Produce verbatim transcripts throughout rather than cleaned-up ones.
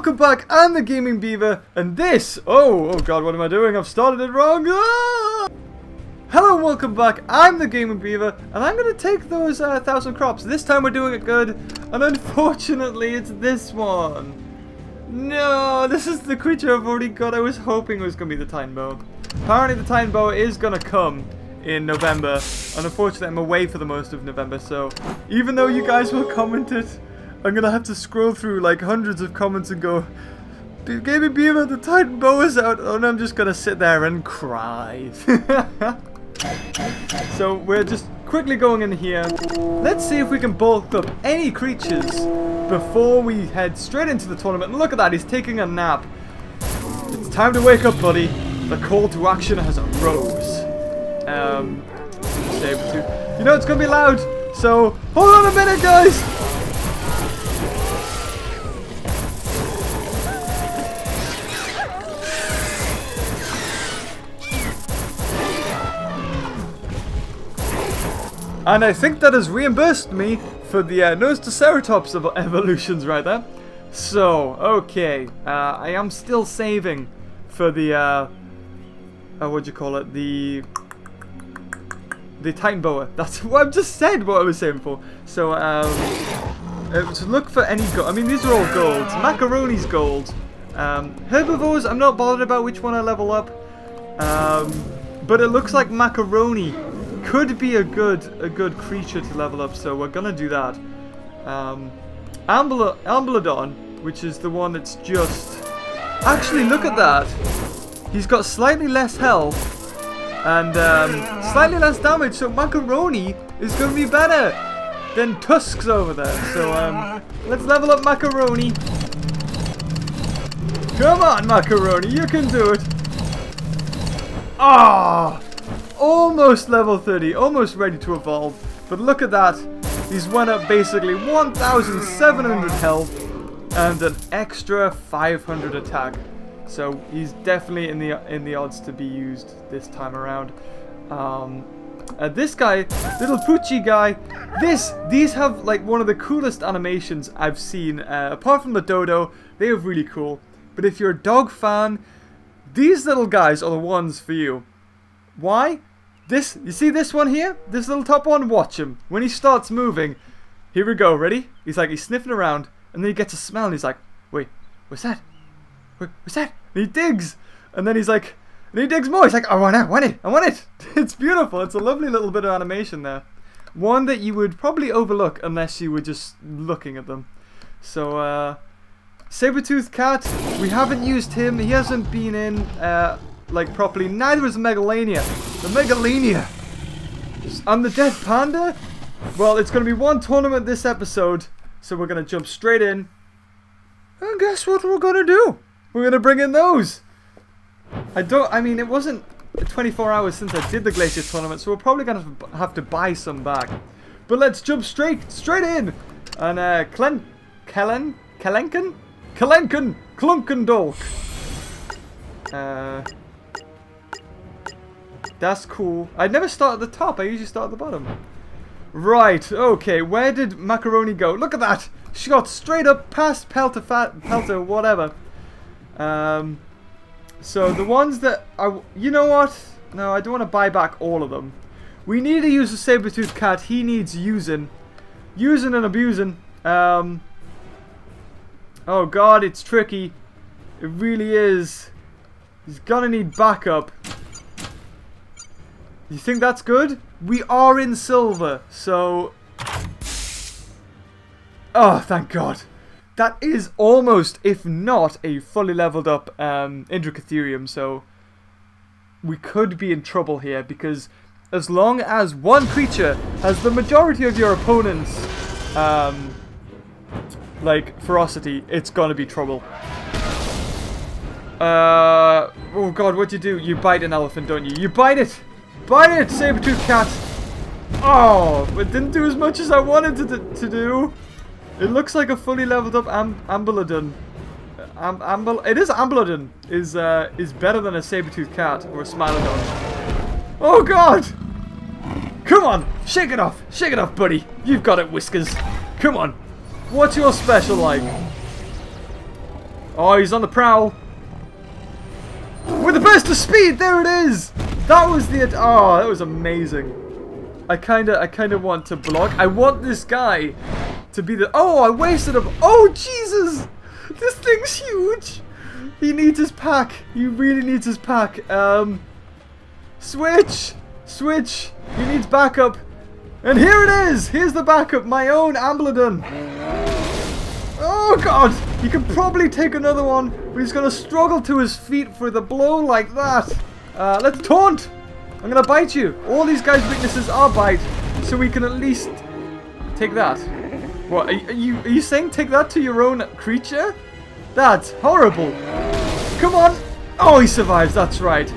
Welcome back, I'm the Gaming Beaver, and this... Oh, oh god, what am I doing? I've started it wrong! Ah! Hello and welcome back, I'm the Gaming Beaver, and I'm going to take those uh, thousand crops. This time we're doing it good, and unfortunately it's this one. No, this is the creature I've already got. I was hoping it was going to be the Titanoboa. Apparently the Titanoboa is going to come in November, and unfortunately I'm away for the most of November, so even though you guys will comment it, I'm gonna have to scroll through like hundreds of comments and go, Gaming Beaver, the Titanoboa's out, and I'm just gonna sit there and cry. So we're just quickly going in here. Let's see if we can bulk up any creatures before we head straight into the tournament. And look at that, he's taking a nap. It's time to wake up, buddy. The call to action has arose. Um, you know it's gonna be loud, so hold on a minute, guys. And I think that has reimbursed me for the uh, Nostoceratops of evolutions right there. So, okay. Uh, I am still saving for the, uh, uh, what do you call it? The the Titanoboa. That's what I've just said what I was saving for. So, um, uh, to look for any gold. I mean, these are all golds. Macaroni's gold. Um, herbivores, I'm not bothered about which one I level up. Um, but it looks like Macaroni could be a good a good creature to level up, so we're gonna do that. Um, Amblo Amblodon, which is the one that's just... Actually, look at that. He's got slightly less health and um, slightly less damage, so Macaroni is gonna be better than Tusk's over there. So um, let's level up Macaroni. Come on, Macaroni, you can do it. Ah. Oh! Almost level thirty, almost ready to evolve, but look at that, he's went up basically one thousand seven hundred health and an extra five hundred attack, so he's definitely in the in the odds to be used this time around. Um, uh, this guy, little Poochie guy, this these have like one of the coolest animations I've seen, uh, apart from the dodo. They are really cool, but if you're a dog fan, these little guys are the ones for you. Why? This, you see this one here? This little top one? Watch him. When he starts moving, here we go, ready? He's like, he's sniffing around, and then he gets a smell, and he's like, wait, what's that? Wait, what's that? And he digs, and then he's like, and he digs more. He's like, I want it, I want it, I want it. It's beautiful. It's a lovely little bit of animation there. One that you would probably overlook unless you were just looking at them. So, uh, Sabertooth Cat, we haven't used him. He hasn't been in, uh... like properly. Neither is Megalania. The Megalania. And the Dead Panda? Well, it's going to be one tournament this episode, so we're going to jump straight in. And guess what we're going to do? We're going to bring in those. I don't, I mean, it wasn't twenty-four hours since I did the Glacier tournament, so we're probably going to have to buy some back. But let's jump straight, straight in. And, uh, Kelen, Kelen, Kelenken? Kelenken, Klunkendolk. Uh... That's cool. I'd never start at the top. I usually start at the bottom. Right. Okay. Where did Macaroni go? Look at that. She got straight up past Peltephilus, Peltephilus, whatever. Um. So the ones that I, you know what? No, I don't want to buy back all of them. We need to use the Sabertooth Cat. He needs using, using and abusing. Um. Oh God, it's tricky. It really is. He's gonna need backup. You think that's good? We are in silver, so... Oh, thank God. That is almost, if not, a fully leveled up um, Indricotherium, so... We could be in trouble here, because as long as one creature has the majority of your opponent's, um, like, ferocity, it's gonna be trouble. Uh, oh God, what do you do? You bite an elephant, don't you? You bite it! Bite it, Sabertooth Cat! Oh, it didn't do as much as I wanted to, to, to do. It looks like a fully leveled up Am Amblodon. Am Ambl it is Amblodon. Is uh, is better than a Sabertooth Cat or a Smilodon. Oh God! Come on, shake it off, shake it off, buddy. You've got it, Whiskers. Come on, what's your special like? Oh, he's on the prowl. With a burst of speed, there it is! That was the... Oh, that was amazing. I kind of I kind of want to block. I want this guy to be the... Oh, I wasted him. Oh, Jesus! This thing's huge! He needs his pack. He really needs his pack. Um, switch! Switch! He needs backup. And here it is! Here's the backup. My own Amblodon. Oh, God! He can probably take another one, but he's going to struggle to his feet for the blow like that. Uh, let's taunt! I'm going to bite you. All these guys' weaknesses are bite, so we can at least take that. What, are you, are you saying take that to your own creature? That's horrible. Come on. Oh, he survives. That's right.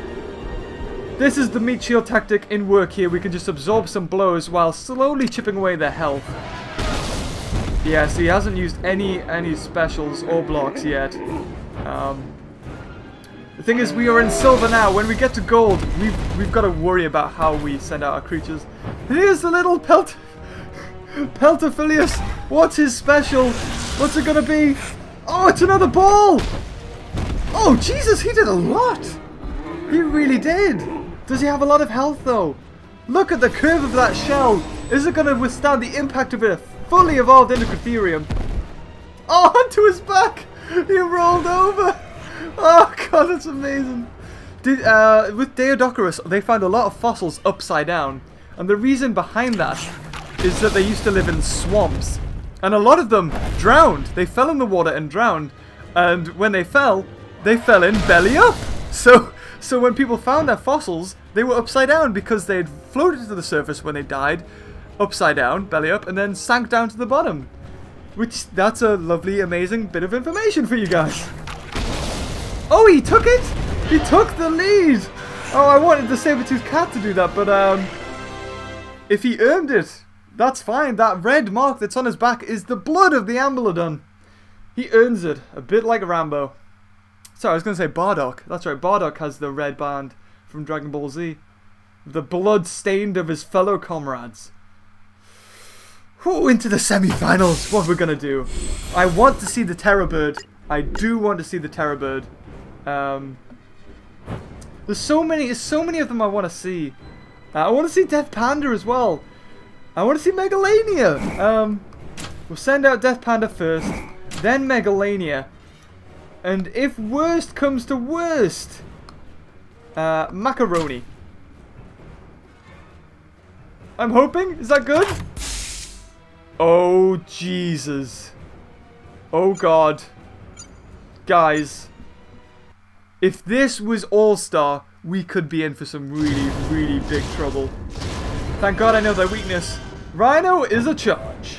This is the meat shield tactic in work here. We can just absorb some blows while slowly chipping away their health. Yeah, so he hasn't used any any specials or blocks yet. Um, the thing is, we are in silver now. When we get to gold, we've, we've got to worry about how we send out our creatures. Here's the little pelt... Peltephilus, what's his special? What's it gonna be? Oh, it's another ball! Oh, Jesus, he did a lot! He really did! Does he have a lot of health, though? Look at the curve of that shell! Is it gonna withstand the impact of a fully evolved Indricotherium? Oh, onto his back! He rolled over! Oh, God, that's amazing! Did, uh, with Doedicurus, they found a lot of fossils upside down. And the reason behind that is that they used to live in swamps, and a lot of them drowned. They fell in the water and drowned, and when they fell, they fell in belly up. So, so when people found their fossils, they were upside down because they had floated to the surface when they died, upside down, belly up, and then sank down to the bottom. Which, that's a lovely, amazing bit of information for you guys. Oh, he took it! He took the lead! Oh, I wanted the saber-toothed cat to do that, but um, if he earned it, that's fine. That red mark that's on his back is the blood of the Amblodon. He earns it, a bit like Rambo. Sorry, I was going to say Bardock. That's right, Bardock has the red band from Dragon Ball Z. The blood stained of his fellow comrades. Whoo, into the semi-finals. What are we going to do? I want to see the Terror Bird. I do want to see the Terror Bird. Um, there's so many, there's so many of them I want to see. Uh, I want to see Death Panda as well. I want to see Megalania! Um, we'll send out Death Panda first, then Megalania. And if worst comes to worst, uh, Macaroni. I'm hoping? Is that good? Oh, Jesus. Oh, God. Guys. If this was All-Star, we could be in for some really, really big trouble. Thank God I know their weakness. Rhino is a charge.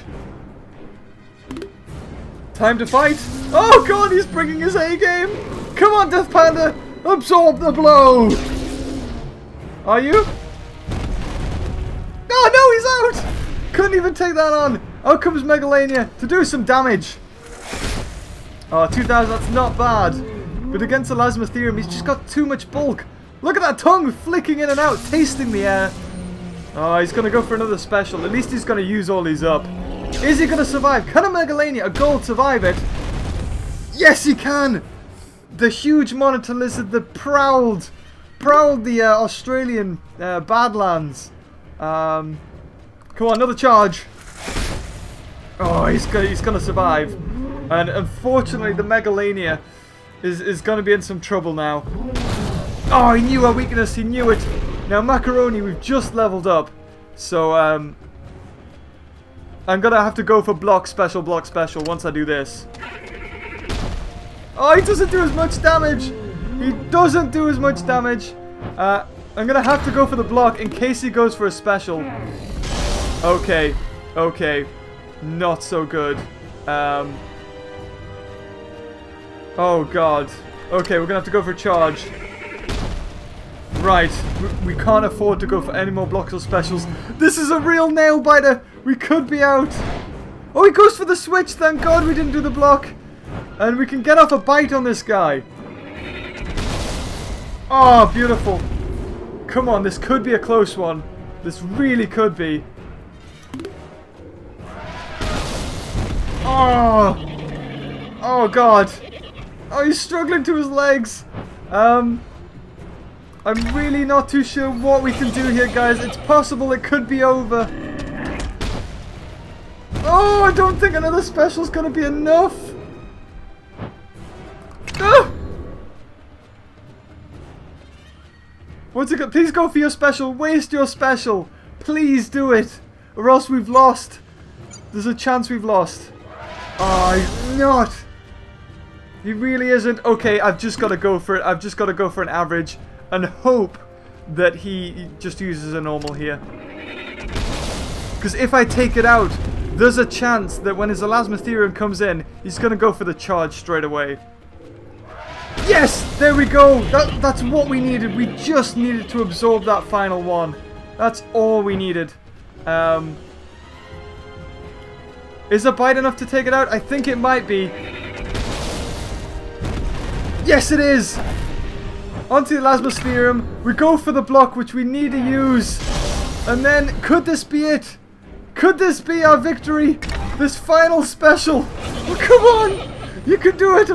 Time to fight. Oh God, he's bringing his A game. Come on, Death Panda. Absorb the blow. Are you? Oh no, he's out. Couldn't even take that on. Out comes Megalania to do some damage. Oh, two thousand, that's not bad. But against Elasmotherium, he's just got too much bulk. Look at that tongue flicking in and out, tasting the air. Oh, he's going to go for another special. At least he's going to use all these up. Is he going to survive? Can a Megalania, a gold, survive it? Yes, he can! The huge monitor lizard that prowled, prowled the uh, Australian uh, Badlands. Um, come on, another charge. Oh, he's going he's going to survive. And unfortunately, the Megalania is, is going to be in some trouble now. Oh, he knew our weakness. He knew it. Now Macaroni, we've just leveled up, so um, I'm gonna have to go for block special, block special once I do this. Oh, he doesn't do as much damage! He doesn't do as much damage! Uh, I'm gonna have to go for the block in case he goes for a special. Okay, okay, not so good. Um, oh God. Okay, we're gonna have to go for a charge. Right, we can't afford to go for any more blocks or specials. This is a real nail-biter. We could be out. Oh, he goes for the switch. Thank God we didn't do the block. And we can get off a bite on this guy. Oh, beautiful. Come on, this could be a close one. This really could be. Oh, oh God. Oh, he's struggling to his legs. Um, I'm really not too sure what we can do here, guys. It's possible it could be over. Oh, I don't think another special's gonna be enough. Ah! What's it? Please go for your special. Waste your special. Please do it, or else we've lost. There's a chance we've lost. Oh, not. He really isn't. Okay, I've just got to go for it. I've just got to go for an average and hope that he just uses a normal here. Because if I take it out, there's a chance that when his Elasmotherium comes in, he's going to go for the charge straight away. Yes! There we go! That, that's what we needed. We just needed to absorb that final one. That's all we needed. Um, is a bite enough to take it out? I think it might be. Yes, it is! Onto the Elasmosaurus. We go for the block, which we need to use. And then, could this be it? Could this be our victory? This final special? Oh, come on! You can do it!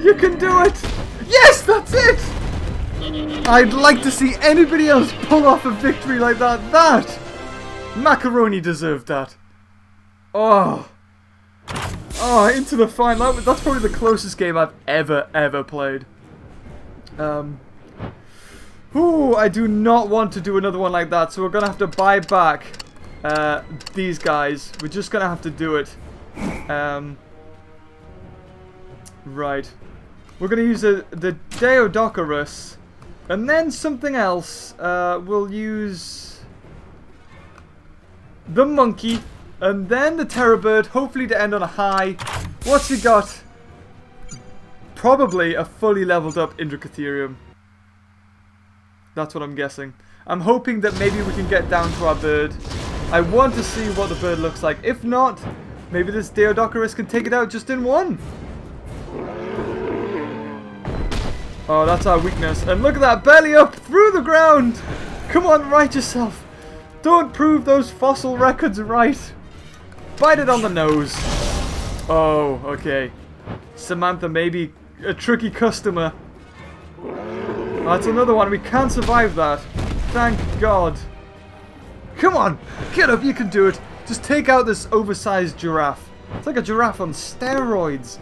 You can do it! Yes, that's it! I'd like to see anybody else pull off a victory like that. That! Macaroni deserved that. Oh... Oh, into the final. That's probably the closest game I've ever, ever played. Um, ooh, I do not want to do another one like that, so we're going to have to buy back uh, these guys. We're just going to have to do it. Um, right. We're going to use a, the Deinocheirus, and then something else. Uh, we'll use the monkey. And then the Terror Bird, hopefully to end on a high. What's he got? Probably a fully leveled up Indricotherium. That's what I'm guessing. I'm hoping that maybe we can get down to our bird. I want to see what the bird looks like. If not, maybe this Doedicurus can take it out just in one. Oh, that's our weakness. And look at that, belly up through the ground. Come on, right yourself. Don't prove those fossil records right. Bite it on the nose. Oh, okay. Samantha may be a tricky customer. That's another one. We can't survive that. Thank God. Come on. Get up. You can do it. Just take out this oversized giraffe. It's like a giraffe on steroids.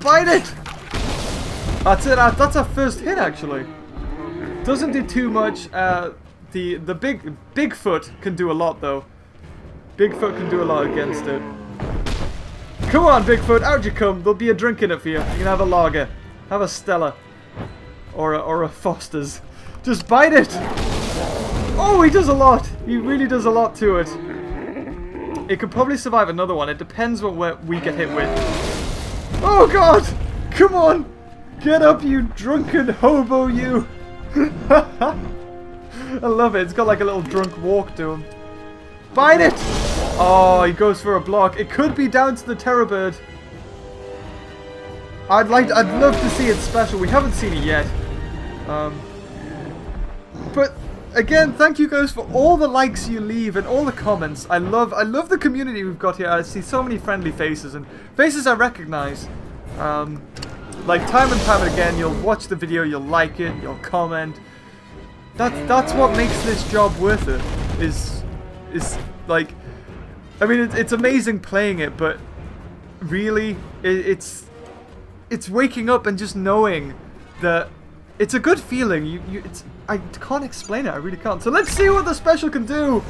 Bite it. That's it. That's our first hit, actually. Doesn't do too much. Uh, the the big Bigfoot can do a lot, though. Bigfoot can do a lot against it. Come on, Bigfoot, out you come. There'll be a drink in it for you. You can have a lager. Have a Stella. Or a, or a Foster's. Just bite it! Oh, he does a lot. He really does a lot to it. It could probably survive another one. It depends what we get hit with. Oh, God! Come on! Get up, you drunken hobo, you! I love it. It's got like a little drunk walk to him. Bite it! Oh, he goes for a block. It could be down to the Terror Bird. I'd like, I'd love to see it special. We haven't seen it yet. Um, but again, thank you guys for all the likes you leave and all the comments. I love, I love the community we've got here. I see so many friendly faces and faces I recognize. Um, like time and time again, you'll watch the video, you'll like it, you'll comment. That's that's what makes this job worth it. Is is like, I mean, it's, it's amazing playing it, but really, it, it's it's waking up and just knowing that it's a good feeling. You you, it's I can't explain it. I really can't. So let's see what the special can do.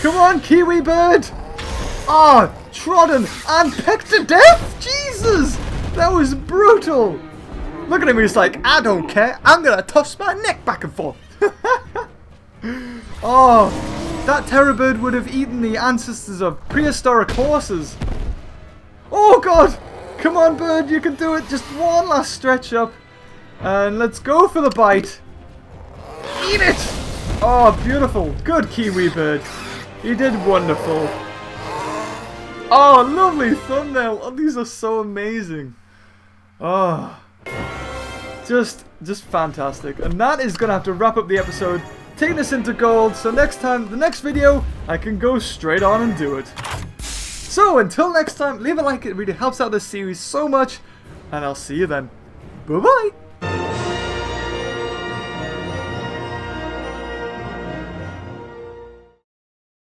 Come on, Kiwi Bird! Ah, oh, trodden and pecked to death. Jesus, that was brutal. Look at him. He's like, I don't care. I'm gonna toss my neck back and forth. Oh, that Terror Bird would have eaten the ancestors of prehistoric horses. Oh God, come on bird, you can do it. Just one last stretch up and let's go for the bite. Eat it. Oh, beautiful. Good Kiwi Bird, you did wonderful. Oh, lovely thumbnail. Oh, these are so amazing. Oh, just just fantastic. And that is gonna have to wrap up the episode, taking us into gold. So next time, the next video, I can go straight on and do it. So until next time, leave a like, it really helps out this series so much, and I'll see you then. Bye-bye!